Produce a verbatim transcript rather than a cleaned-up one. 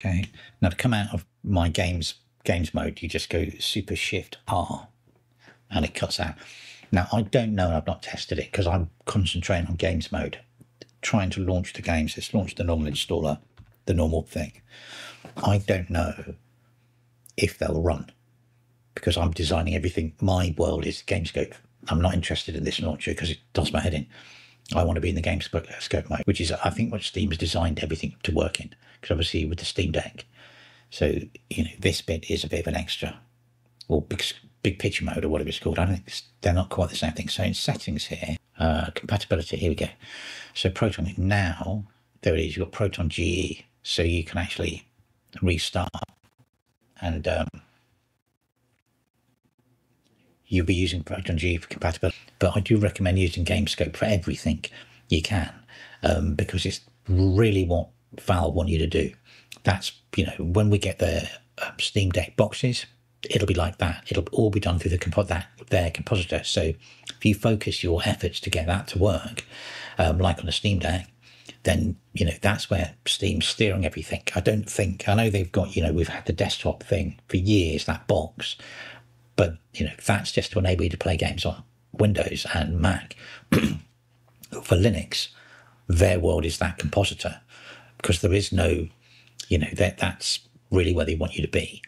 Okay, now to come out of my games games mode, you just go super shift R and it cuts out. Now I don't know, I've not tested it because I'm concentrating on games mode, trying to launch the games. Let's launch the normal installer, the normal thing. I don't know if they'll run because I'm designing everything. My world is GameScope. I'm not interested in this launcher because it does my head in. I want to be in the GameScope mode, which is, I think, what Steam has designed everything to work in, because obviously with the Steam Deck. So, you know, this bit is a bit of an extra, or big, big picture mode or whatever it's called. I don't think they're not quite the same thing. So in settings here, uh, compatibility, here we go. So Proton, now, there it is, you've got Proton G E. So you can actually restart and um, you'll be using Proton G E for compatibility, but I do recommend using GameScope for everything you can, um, because it's really what Valve want you to do. That's, you know, when we get the um, Steam Deck boxes, it'll be like that. It'll all be done through the compo that their compositor. So if you focus your efforts to get that to work, um, like on a Steam Deck, then, you know, that's where Steam's steering everything. I don't think, I know they've got, you know, we've had the desktop thing for years, that box, but, you know, that's just to enable you to play games on Windows and Mac. For Linux, their world is that compositor, because there is no, you know, that that's really where they want you to be.